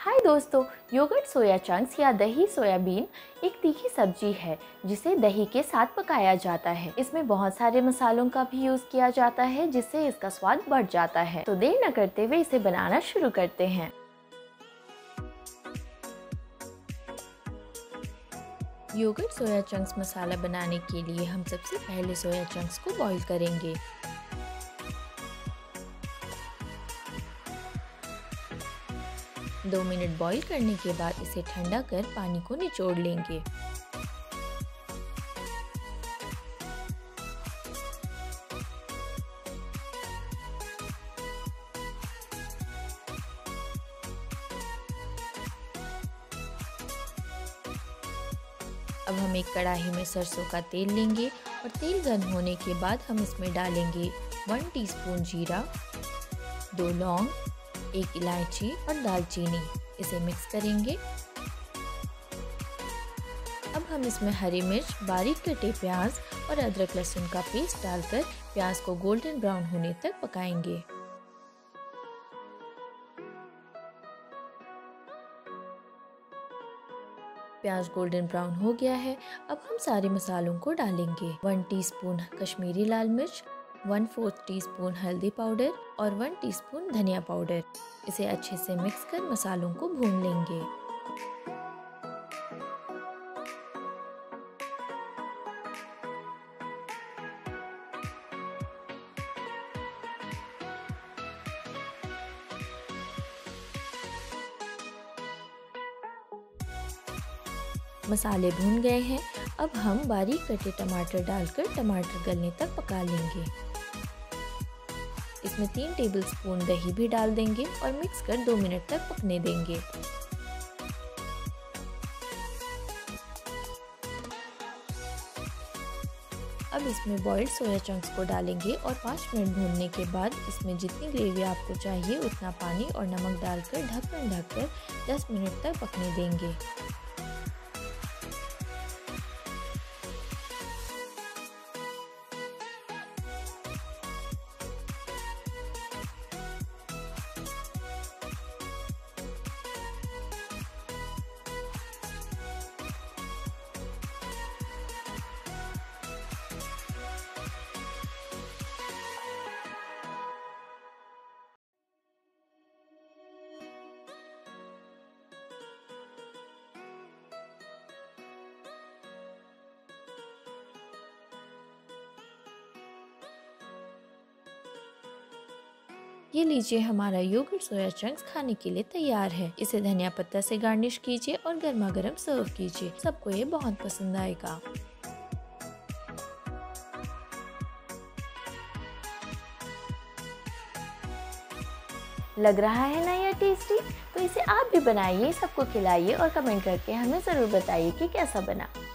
हाय दोस्तों, yogurt soya chunks या दही सोयाबीन एक तीखी सब्जी है जिसे दही के साथ पकाया जाता है। इसमें बहुत सारे मसालों का भी यूज किया जाता है जिससे इसका स्वाद बढ़ जाता है। तो देर न करते हुए इसे बनाना शुरू करते हैं। योगर्ट सोया चंक्स मसाला बनाने के लिए हम सबसे पहले सोया चंक्स को बॉईल करेंगे। दो मिनट बॉईल करने के बाद इसे ठंडा कर पानी को निचोड़ लेंगे। अब हम एक कढ़ाई में सरसों का तेल लेंगे और तेल गर्म होने के बाद हम इसमें डालेंगे 1 टीस्पून जीरा, 2 लौंग, 1 इलायची और दालचीनी। इसे मिक्स करेंगे। अब हम इसमें हरी मिर्च, बारीक कटे प्याज और अदरक लहसुन का पेस्ट डालकर प्याज को गोल्डन ब्राउन होने तक पकाएंगे। प्याज गोल्डन ब्राउन हो गया है। अब हम सारे मसालों को डालेंगे। 1 टीस्पून कश्मीरी लाल मिर्च, 1/4 टीस्पून हल्दी पाउडर और 1 टीस्पून धनिया पाउडर। इसे अच्छे से मिक्स कर मसालों को भून लेंगे। मसाले भून गए हैं। अब हम बारीक कटे टमाटर डालकर टमाटर गलने तक पका लेंगे। इसमें 3 टेबलस्पून दही भी डाल देंगे और मिक्स कर 2 मिनट तक पकने देंगे। अब इसमें बॉइल्ड सोया चंक्स को डालेंगे और 5 मिनट भूनने के बाद इसमें जितनी ग्रेवी आपको चाहिए उतना पानी और नमक डालकर ढक्कन ढककर 10 मिनट तक पकने देंगे। ये लीजिए, हमारा योगर्ट सोया चंक्स खाने के लिए तैयार है। इसे धनिया पत्ता से गार्निश कीजिए और गर्मा गर्म सर्व कीजिए। सबको ये बहुत पसंद आएगा। लग रहा है ना ये टेस्टी? तो इसे आप भी बनाइए, सबको खिलाइए और कमेंट करके हमें जरूर बताइए कि कैसा बना।